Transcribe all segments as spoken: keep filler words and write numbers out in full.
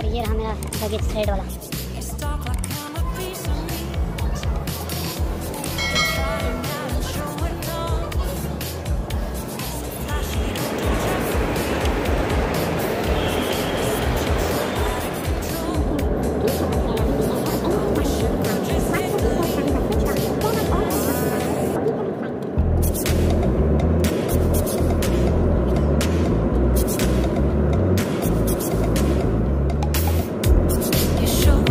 और ये रहा मेरा बगीच थ्रेड वाला। You show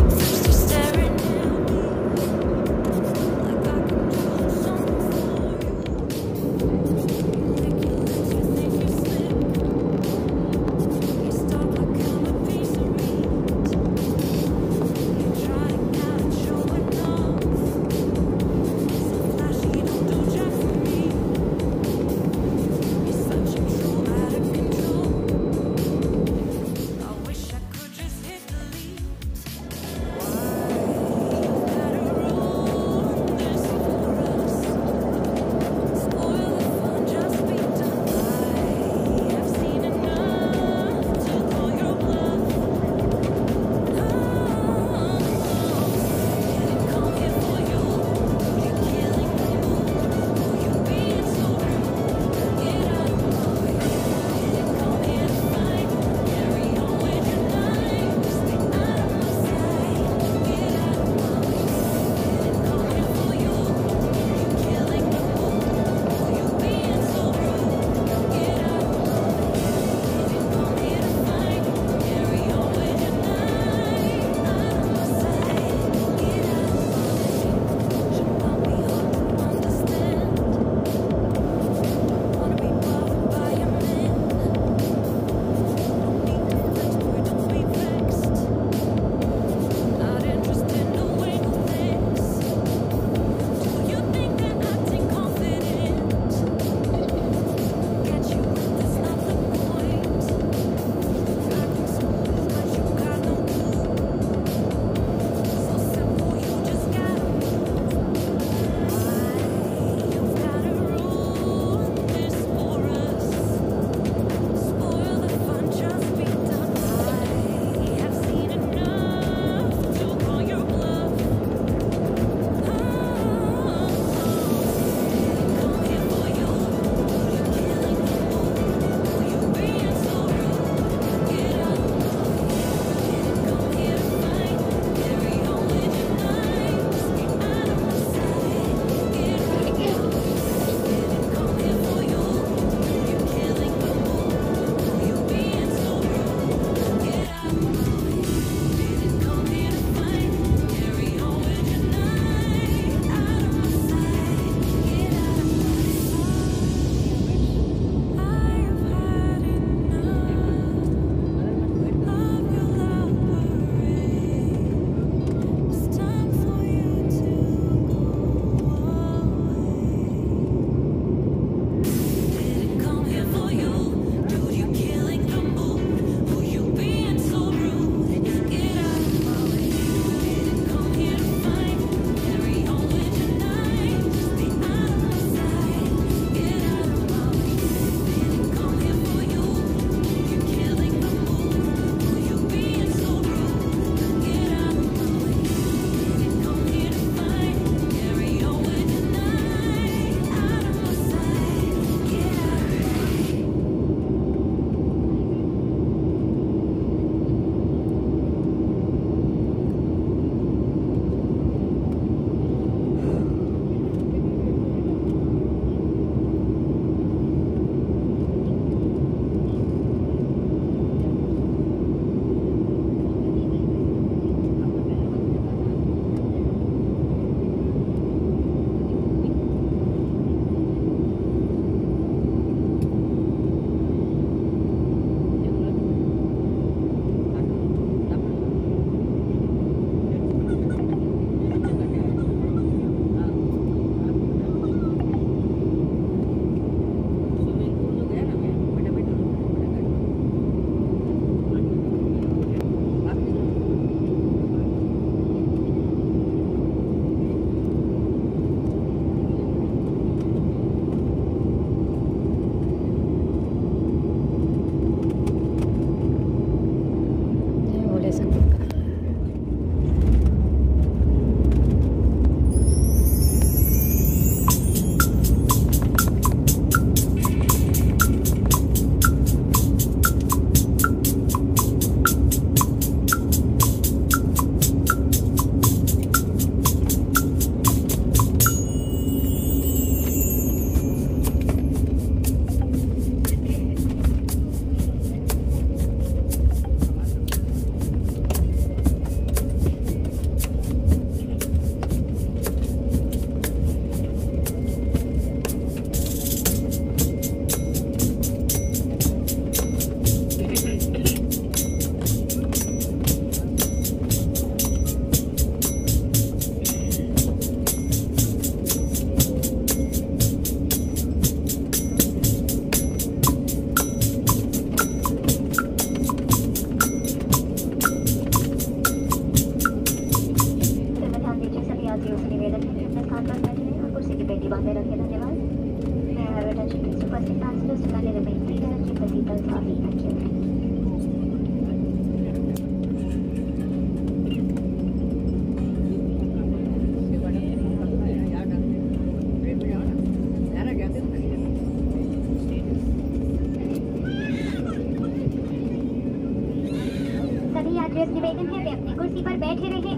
but not the actor.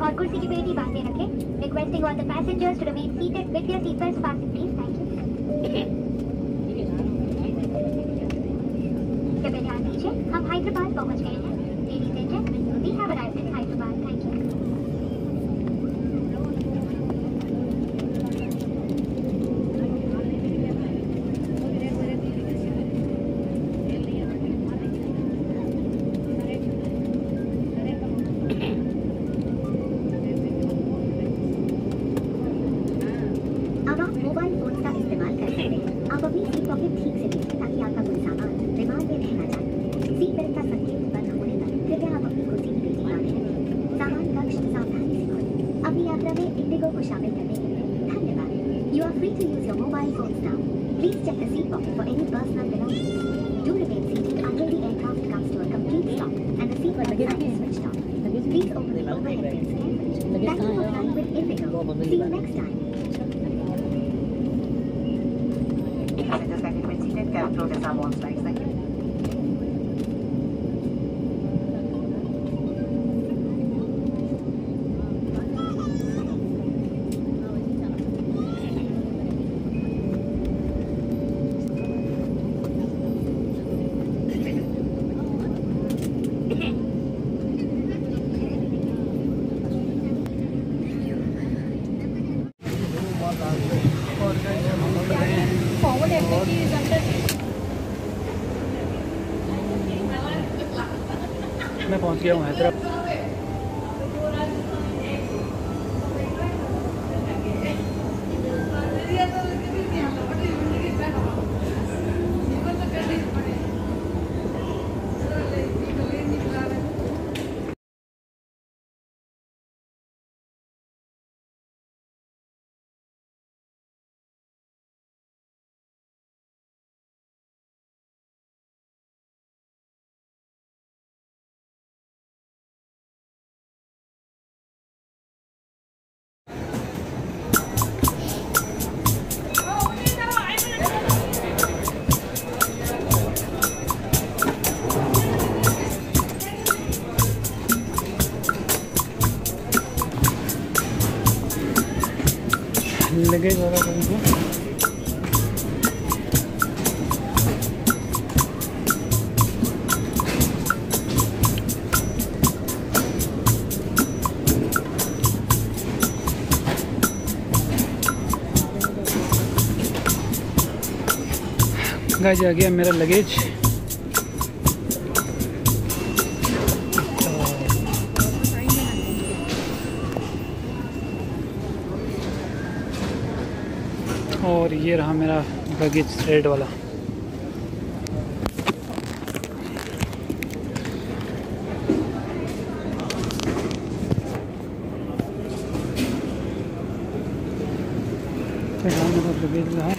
और कुर्सी की पेटी बांधे रखें। Requesting all the passengers to remain seated with their seatbelts fastened, please. Thank you. कृपया ध्यान दीजिए, हम हैदराबाद पहुंच गए हैं। Ladies and gentlemen, we have arrived in Hyderabad. Thank you. मैं पहुंच गया हूँ हैदराबाद। लगे ज़रा कहीं गाइस आ गया मेरा लगेज। और ये रहा मेरा लगेज रेड वाला। मेरा लगेज रहा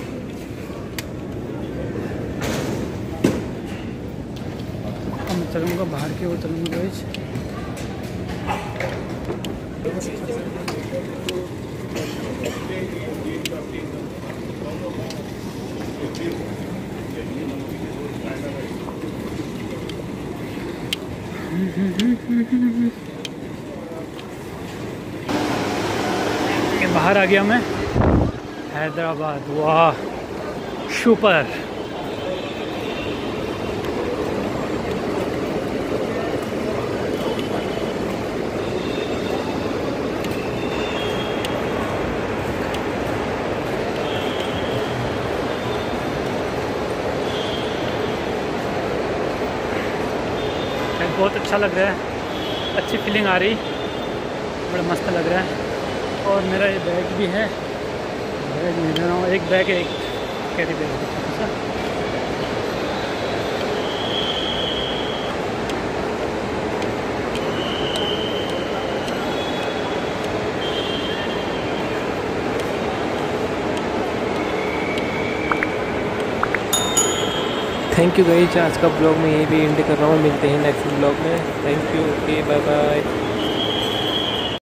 चलूँगा बाहर के वो चलूँगा बाहर आ गया मैं हैदराबाद। वाह सुपर। बहुत अच्छा लग रहा है, अच्छी फीलिंग आ रही, बड़ा मस्त लग रहा है। और मेरा ये बैग भी है, बैग मिल रहा हूँ, एक बैग एक कैरी बैग है। थैंक यू गाइस, आज का ब्लॉग मैं यही भी एंड कर रहा हूँ। मिलते हैं नेक्स्ट ब्लॉग में। Thank you, okay, bye bye.